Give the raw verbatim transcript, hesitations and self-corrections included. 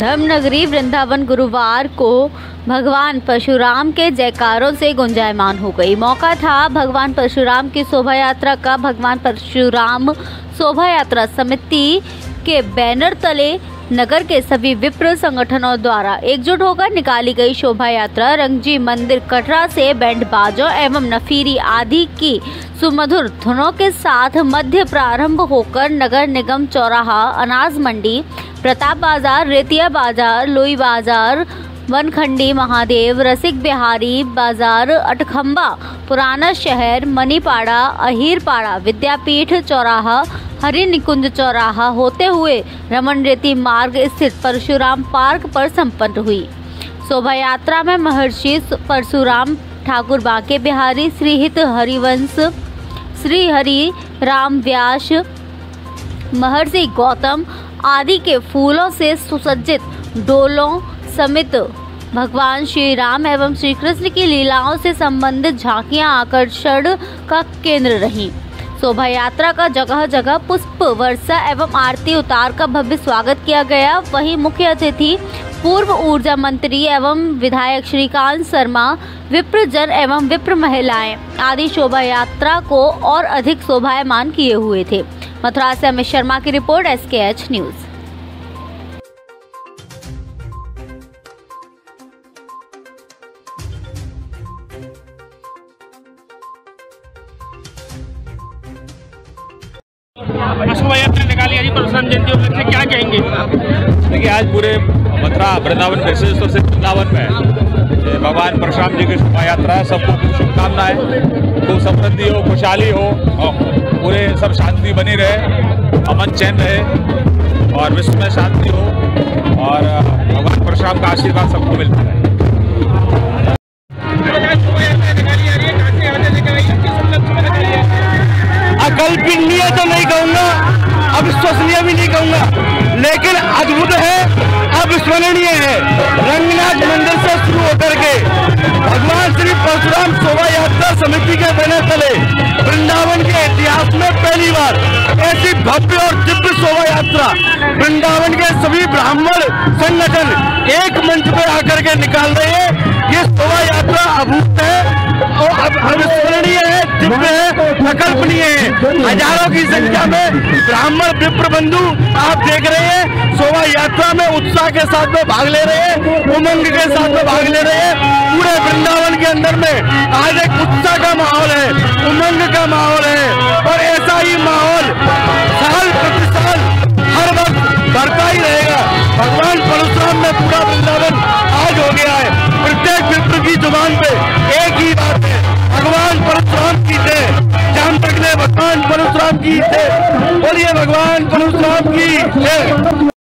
धर्मनगरी वृंदावन गुरुवार को भगवान परशुराम के जयकारों से गुंजायमान हो गई। मौका था भगवान परशुराम की शोभा यात्रा का। भगवान परशुराम शोभा यात्रा समिति के बैनर तले नगर के सभी विप्र संगठनों द्वारा एकजुट होकर निकाली गई शोभा यात्रा रंगजी मंदिर कटरा से बैंड बाजों एवं नफीरी आदि की सुमधुर धुनों के साथ मध्य प्रारंभ होकर नगर निगम चौराहा, अनाज मंडी, प्रताप बाजार, रेतिया बाजार, लोई बाजार, वनखंडी महादेव, रसिक बिहारी बाजार, अटखंबा, पुराना शहर, मनीपाड़ा, अहीरपाड़ा, विद्यापीठ चौराहा, हरि निकुंज चौराहा होते हुए रमन रेती मार्ग स्थित परशुराम पार्क पर संपन्न हुई। शोभा यात्रा में महर्षि परशुराम ठाकुर, बांके बिहारी, श्रीहित हरिवंश, श्री हरि राम व्यास, महर्षि गौतम आदि के फूलों से सुसज्जित डोलों समेत भगवान श्री राम एवं श्री कृष्ण की लीलाओं से संबंधित झांकियां आकर्षण का केंद्र रही। शोभा यात्रा का जगह जगह पुष्प वर्षा एवं आरती उतार का भव्य स्वागत किया गया। वहीं मुख्य अतिथि पूर्व ऊर्जा मंत्री एवं विधायक श्रीकांत शर्मा, विप्रजन एवं विप्र महिलाएं आदि शोभा यात्रा को और अधिक शोभायमान किए हुए थे। मथुरा से अमित शर्मा की report, S K H news. शोभा यात्रा निकाली है जी परशुराम जयंती उपलक्ष्य, क्या कहेंगे? देखिए, आज पूरे मथुरा वृंदावन, विशेष तौर से वृंदावन में भगवान परशुराम जी की शोभा यात्रा, सबको खूब शुभकामनाएं, खूब समृद्धि हो, खुशहाली हो और पूरे सब शांति बनी रहे, अमन चैन रहे और विश्व में शांति हो और भगवान परशुराम का आशीर्वाद सबको मिलता रहे। अकल्पनीय तो नहीं कहूँगा, अविश्वसनीय भी नहीं कहूँगा, लेकिन अद्भुत है, अविस्मरणीय है। रंगनाथ मंदिर से शुरू होकर के भगवान श्री परशुराम शोभा यात्रा समिति के बैनर तले वृंदावन के इतिहास में पहली बार ऐसी भव्य और दिव्य शोभा यात्रा वृंदावन के सभी ब्राह्मण संगठन एक मंच पर आकर के निकाल रहे हैं। ये शोभा यात्रा अभूत है और अविस्मरणीय है, दिव्य है, अकल्पनीय है। हजारों की संख्या में ब्राह्मण विप्र बंधु आप देख रहे हैं शोभा यात्रा में उत्साह के साथ में भाग ले रहे हैं, उमंग के साथ में भाग ले रहे हैं। पूरे वृंदावन के अंदर में आज एक उत्साह का माहौल है, उमंग का माहौल है और ऐसा ही माहौल साल प्रति साल हर वक्त बढ़ता ही रहेगा। भगवान परशुराम में पूरा वृंदावन आज हो गया है। प्रत्येक विप्र की जुबान पे एक ही बात है, भगवान परशुराम की जय। जहाँ तक ने भगवान परशुराम की जय, बोलिए भगवान परशुराम की जय।